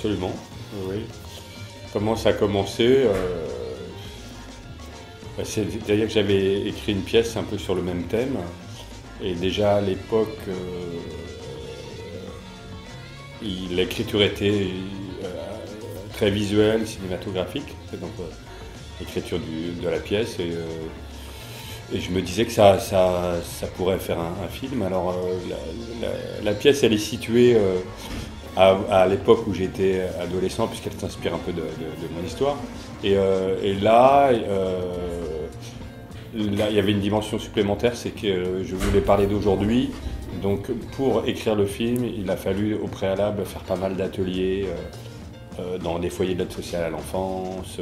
Absolument, oui. Comment ça a commencé c'est-à-dire que j'avais écrit une pièce un peu sur le même thème. Et déjà à l'époque, l'écriture était très visuelle, cinématographique. Donc l'écriture de la pièce. Et je me disais que ça pourrait faire un film. Alors la pièce, elle est située à l'époque où j'étais adolescent, puisqu'elle s'inspire un peu de mon histoire. Et là, il y avait une dimension supplémentaire, c'est que je voulais parler d'aujourd'hui. Donc pour écrire le film, il a fallu au préalable faire pas mal d'ateliers dans des foyers d'aide sociale à l'enfance.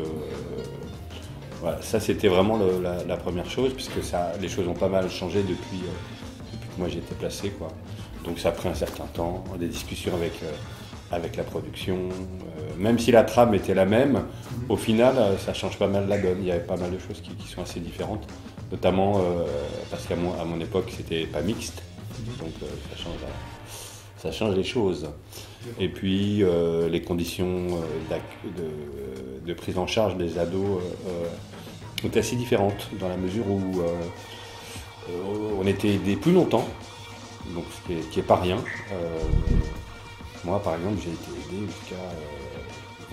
Voilà, ça c'était vraiment la première chose, puisque les choses ont pas mal changé depuis que moi j'étais placé, quoi. Donc ça a pris un certain temps, des discussions avec la production. Même si la trame était la même, au final ça change pas mal la donne. Il y avait pas mal de choses qui sont assez différentes, notamment parce qu'à mon époque c'était pas mixte, donc ça change les choses. Et puis les conditions de prise en charge des ados sont assez différentes, dans la mesure où on était aidés plus longtemps, donc ce qui n'est pas rien. Moi par exemple j'ai été aidé jusqu'à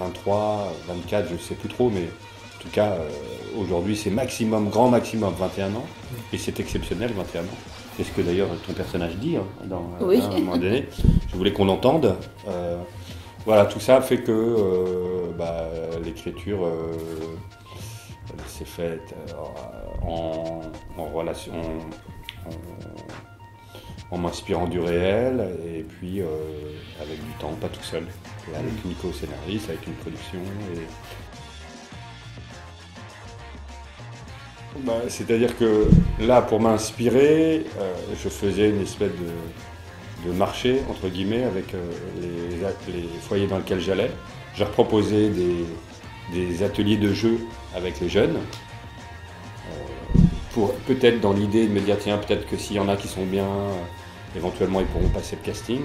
23, 24, je ne sais plus trop, mais en tout cas aujourd'hui c'est maximum, grand maximum 21 ans, et c'est exceptionnel 21 ans. C'est ce que d'ailleurs ton personnage dit à un moment donné. Je voulais qu'on l'entende. Voilà, tout ça fait que l'écriture s'est faite en relation, en m'inspirant du réel, et puis avec du temps, pas tout seul. Et avec Nico Scénariste, avec une production. C'est-à-dire que là, pour m'inspirer, je faisais une espèce de marché, entre guillemets, avec les foyers dans lesquels j'allais. Je leur proposais des ateliers de jeu avec les jeunes, pour peut-être dans l'idée de me dire, tiens, peut-être que s'il y en a qui sont bien, éventuellement ils pourront passer le casting.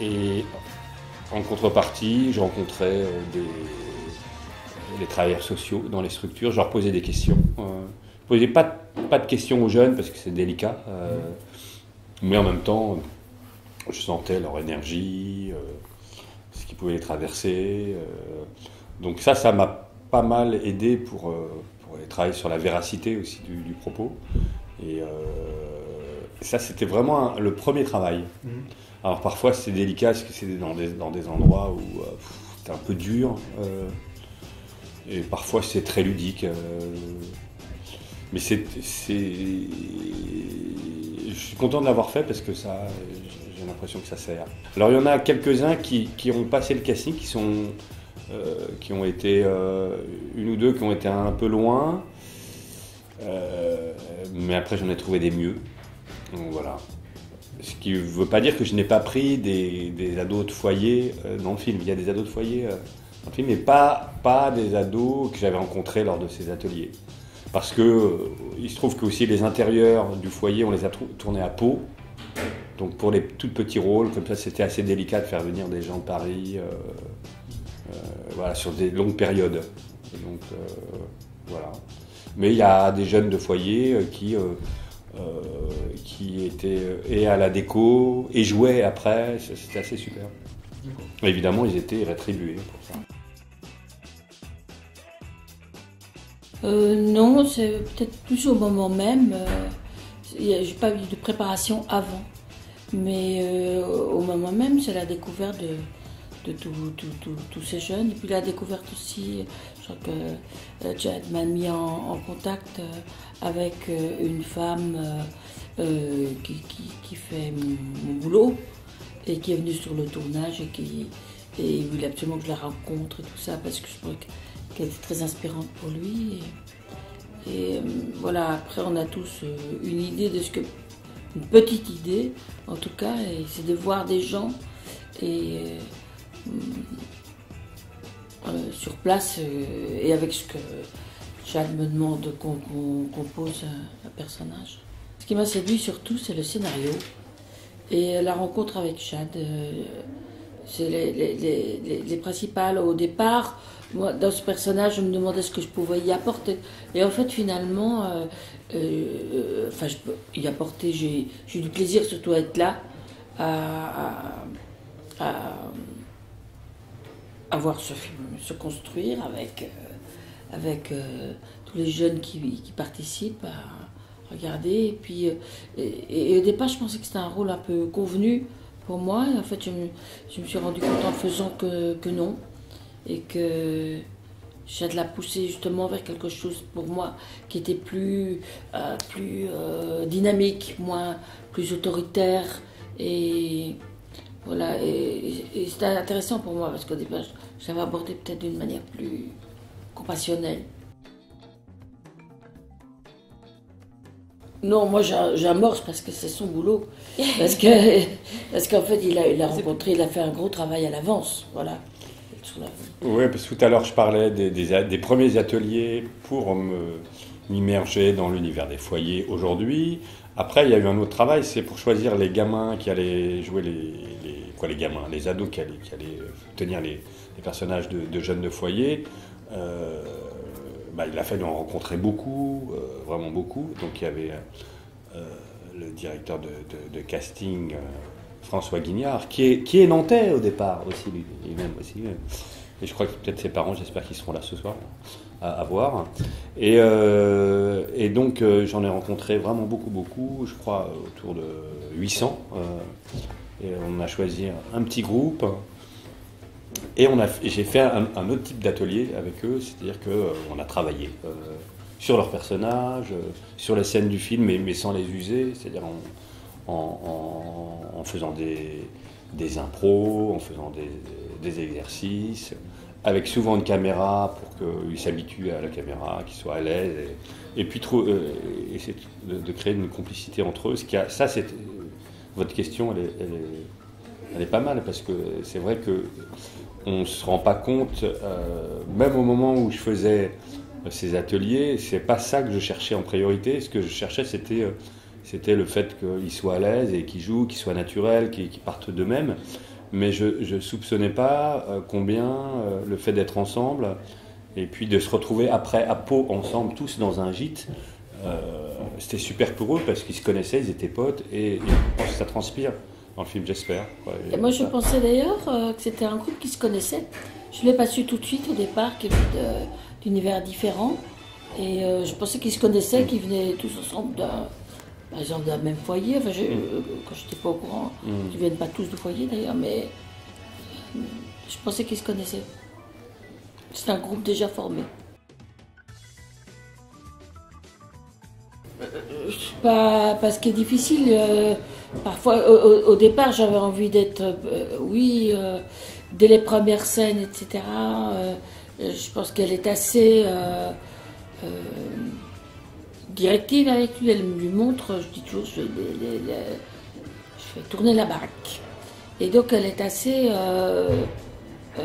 Et en contrepartie, je rencontrais les travailleurs sociaux dans les structures. Je leur posais des questions. Je ne posais pas de questions aux jeunes parce que c'est délicat. Mais en même temps, je sentais leur énergie, ce qui pouvait les traverser. Donc ça m'a pas mal aidé pour les travailler sur la véracité aussi du propos. Et ça, c'était vraiment le premier travail. Alors parfois, c'est délicat parce que c'est dans des endroits où c'est un peu dur. Et parfois c'est très ludique, mais je suis content de l'avoir fait parce que ça, j'ai l'impression que ça sert. Alors il y en a quelques-uns qui ont passé le casting, qui ont été une ou deux qui ont été un peu loin, mais après j'en ai trouvé des mieux. Donc voilà. Ce qui ne veut pas dire que je n'ai pas pris des ados de foyer dans le film. Il y a des ados de foyer. Mais pas des ados que j'avais rencontrés lors de ces ateliers. Parce que il se trouve que aussi les intérieurs du foyer, on les a tournés à Pau. Donc pour les tout petits rôles, comme ça, c'était assez délicat de faire venir des gens de Paris voilà, sur des longues périodes. Et donc, voilà. Mais il y a des jeunes de foyer qui étaient et à la déco et jouaient après. C'était assez super. Évidemment, ils étaient rétribués pour ça. Non, c'est peut-être plus au moment même. J'ai pas eu de préparation avant, mais au moment même, c'est la découverte de tous ces jeunes. Et puis la découverte aussi, je crois que Chad m'a mis en contact avec une femme qui fait mon boulot, et qui est venue sur le tournage et il voulait absolument que je la rencontre et tout ça, parce que je trouvais qu'elle était très inspirante pour lui. Et voilà, après on a tous une idée de ce que... une petite idée en tout cas, et c'est de voir des gens et sur place et avec ce que Chad me demande qu'on compose un personnage. Ce qui m'a séduit surtout, c'est le scénario. Et la rencontre avec Chad, c'est les principales. Au départ, moi, dans ce personnage, je me demandais ce que je pouvais y apporter. Et en fait, finalement, je peux y apporter. J'ai du plaisir surtout à être là, à voir ce film se construire avec tous les jeunes qui participent, à regarder. Et puis et au départ, je pensais que c'était un rôle un peu convenu pour moi. Et en fait, je me suis rendu compte en faisant que non. Et que j'ai de la pousser justement vers quelque chose pour moi qui était plus dynamique, moins, plus autoritaire. Et voilà, et c'était intéressant pour moi parce qu'au départ, je l'avais abordé peut-être d'une manière plus compassionnelle. Non, moi j'amorce parce que c'est son boulot. Parce qu'en fait, il a rencontré, il a fait un gros travail à l'avance, voilà. Oui, parce que tout à l'heure, je parlais des premiers ateliers pour m'immerger dans l'univers des foyers aujourd'hui. Après, il y a eu un autre travail, c'est pour choisir les gamins qui allaient jouer les ados qui allaient tenir les personnages de jeunes de foyer. Il a fallu en rencontrer beaucoup, vraiment beaucoup. Donc il y avait le directeur de casting, François Guignard, qui est nantais au départ aussi lui-même. Et je crois que peut-être ses parents, j'espère qu'ils seront là ce soir, à voir. Et donc j'en ai rencontré vraiment beaucoup, je crois autour de 800. Et on a choisi un petit groupe. Et j'ai fait un autre type d'atelier avec eux, c'est-à-dire qu'on a travaillé sur leurs personnages, sur les scènes du film, mais sans les user, c'est-à-dire en faisant des impros, en faisant des exercices, avec souvent une caméra pour qu'ils s'habituent à la caméra, qu'ils soient à l'aise, et puis essayer de créer une complicité entre eux. Ça, c'est votre question, elle est pas mal, parce que c'est vrai qu'on ne se rend pas compte, même au moment où je faisais ces ateliers, c'est pas ça que je cherchais en priorité. Ce que je cherchais, c'était le fait qu'ils soient à l'aise et qu'ils jouent, qu'ils soient naturels, qu'ils partent d'eux-mêmes. Mais je ne soupçonnais pas combien le fait d'être ensemble et puis de se retrouver après à Pau ensemble, tous dans un gîte, c'était super pour eux parce qu'ils se connaissaient, ils étaient potes et je pense que ça transpire dans le film, j'espère. Ouais, et moi je pensais d'ailleurs que c'était un groupe qui se connaissait. Je ne l'ai pas su tout de suite au départ, qu'ils venaient d'univers différents. Et je pensais qu'ils se connaissaient, qu'ils venaient tous ensemble d'un... Par exemple, d'un même foyer, enfin, quand je n'étais pas au courant, ils ne viennent pas tous de foyer d'ailleurs, mais je pensais qu'ils se connaissaient. C'est un groupe déjà formé. Pas ce qui est difficile. Parfois, au départ, j'avais envie d'être, dès les premières scènes, etc. Je pense qu'elle est assez... directive avec lui, elle lui montre, je dis toujours, je fais tourner la baraque. Et donc elle est assez,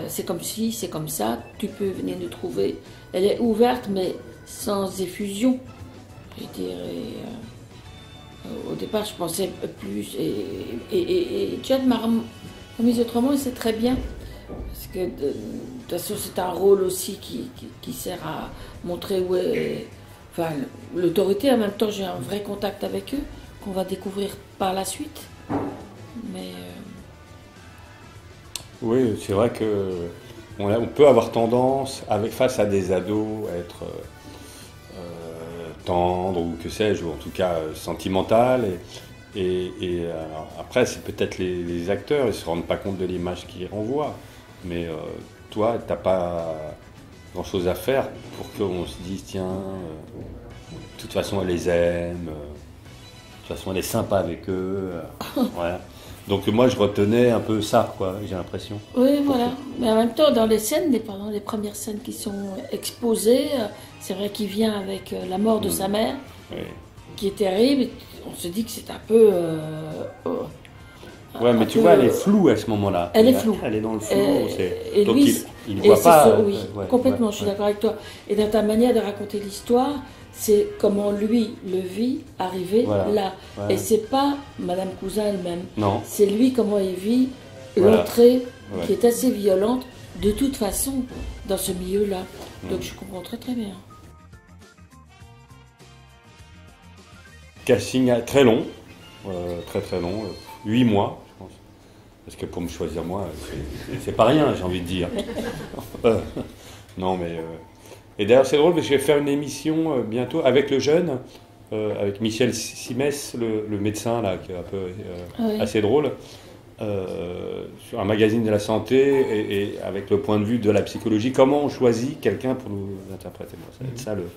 c'est comme si, c'est comme ça, tu peux venir nous trouver. Elle est ouverte mais sans effusion, je dirais. Au départ je pensais plus, et Chad m'a remise autrement et c'est très bien. Parce que de toute façon c'est un rôle aussi qui sert à montrer où est... Enfin, l'autorité, en même temps, j'ai un vrai contact avec eux, qu'on va découvrir par la suite. Mais... Oui, c'est vrai qu'on peut avoir tendance, face à des ados, à être tendre ou que sais-je, ou en tout cas sentimental. Et après, c'est peut-être les acteurs, ils ne se rendent pas compte de l'image qu'ils renvoient. Mais toi, tu n'as pas... grand-chose à faire pour qu'on se dise tiens, de toute façon elle les aime, de toute façon elle est sympa avec eux. Ouais. Donc moi je retenais un peu ça, quoi, j'ai l'impression. Oui, voilà. Mais en même temps, dans les scènes, pendant les premières scènes qui sont exposées, c'est vrai qu'il vient avec la mort de sa mère, qui est terrible. On se dit que c'est un peu Ouais, mais tu vois, elle est floue à ce moment-là. Elle est floue. Elle est dans le flou. Et donc lui, il ne voit pas. Ça, oui, complètement, je suis d'accord avec toi. Et dans ta manière de raconter l'histoire, c'est comment lui le vit arriver là. Ouais. Et c'est pas Madame Cousin elle-même. Non. C'est lui comment il vit l'entrée qui est assez violente de toute façon dans ce milieu-là. Donc je comprends très très bien. Casting très long, très long, 8 mois, je pense. Parce que pour me choisir moi, c'est pas rien, j'ai envie de dire. Non mais... Et d'ailleurs c'est drôle parce que je vais faire une émission bientôt avec le jeune, avec Michel Cymes, le médecin là, qui est un peu assez drôle, sur un magazine de la santé et avec le point de vue de la psychologie, comment on choisit quelqu'un pour nous interpréter. Bon, ça va être ça le...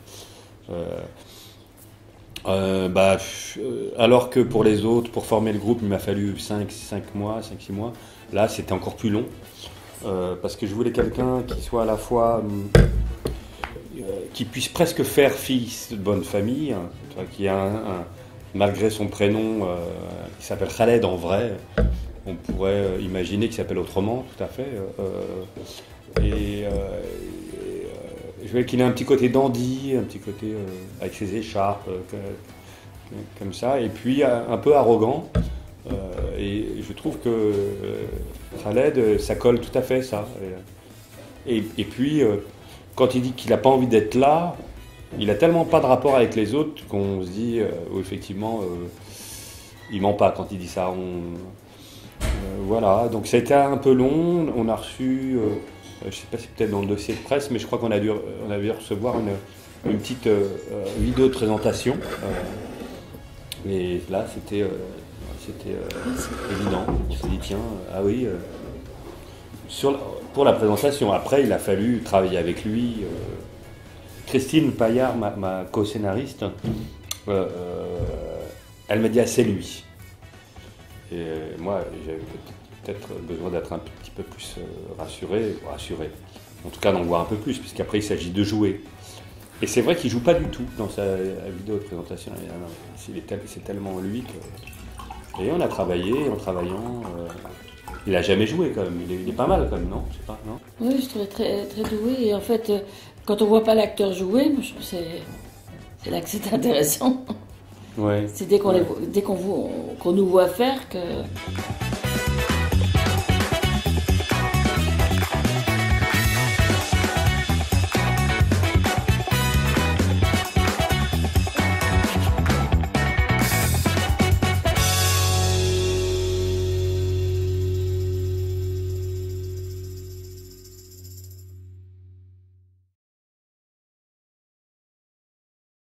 alors que pour les autres, pour former le groupe, il m'a fallu 5-6 mois. Là, c'était encore plus long. Parce que je voulais quelqu'un qui soit à la fois... qui puisse presque faire fils de bonne famille, hein, tu vois, qui a malgré son prénom, qui s'appelle Khaled en vrai, on pourrait imaginer qu'il s'appelle autrement, tout à fait. Je voulais qu'il ait un petit côté dandy, un petit côté avec ses écharpes, comme ça, et puis un peu arrogant. Et je trouve que Khaled, ça colle tout à fait, ça. Et puis, quand il dit qu'il n'a pas envie d'être là, il n'a tellement pas de rapport avec les autres qu'on se dit, effectivement, il ment pas quand il dit ça. Voilà, donc ça a été un peu long, on a reçu... je ne sais pas si peut-être dans le dossier de presse, mais je crois qu'on a dû recevoir une petite vidéo de présentation. Et là, c'était évident. On s'est dit, tiens, ah oui. Pour la présentation, après, il a fallu travailler avec lui. Christine Paillard, ma co-scénariste, elle m'a dit, ah, c'est lui. Et moi, j'avais peut-être besoin d'être un petit peu plus rassuré, en tout cas d'en voir un peu plus, puisqu'après il s'agit de jouer. Et c'est vrai qu'il joue pas du tout dans sa vidéo de présentation, c'est tellement lui que... Et on a travaillé, en travaillant, il a jamais joué quand même, il est pas mal quand même, non, je sais pas, non? Oui, je trouvais très, très doué, et en fait, quand on voit pas l'acteur jouer, moi, je trouve que c'est là que c'est intéressant. Ouais. C'est dès qu'on nous voit faire que...